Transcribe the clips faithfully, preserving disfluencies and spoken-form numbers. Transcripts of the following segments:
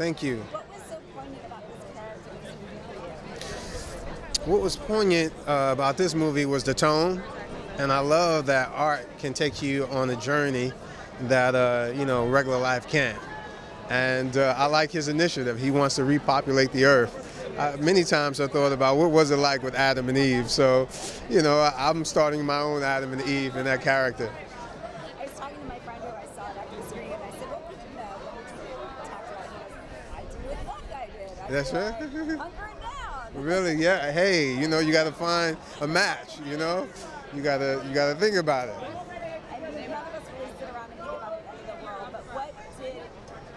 Thank you. What was so poignant about this character? What was poignant uh, about this movie was the tone, and I love that art can take you on a journey that uh, you know, regular life can't. And uh, I like his initiative. He wants to repopulate the earth. Uh, many times I thought about what was it like with Adam and Eve. So, you know, I, I'm starting my own Adam and Eve in that character. I was talking to my friend who I saw it after the screen, and I said, "What would you know? What would you do?" We talked about it. I do what that guy did. I That's right. Like, hunkering down. Really? Yeah. Hey, you know, you got to find a match. You know, you gotta you gotta think about it. I mean, none of us really sit around and think about the end of the world, but what did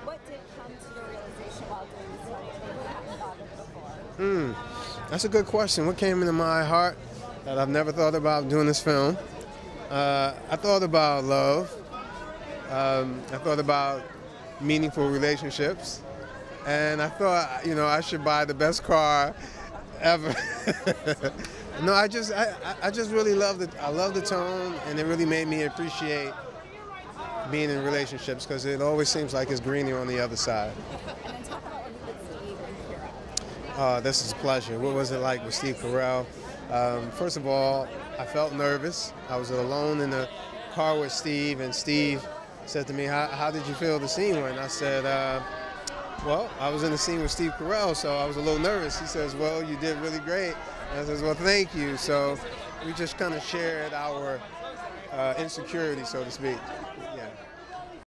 what did come to your realization while doing this film? Mm, that's a good question. What came into my heart that I've never thought about doing this film? Uh, I thought about love. Um, I thought about meaningful relationships. And I thought, you know, I should buy the best car ever. No, I just, I, I just really loved it. I love the tone, and it really made me appreciate being in relationships, because it always seems like it's greener on the other side. Uh, this is a pleasure. What was it like with Steve Carell? Um, first of all, I felt nervous. I was alone in the car with Steve, and Steve said to me, how, how did you feel the scene went? I said, uh, well, I was in the scene with Steve Carell, so I was a little nervous. He says, well, you did really great. And I says, well, thank you. So we just kind of shared our uh, insecurity, so to speak.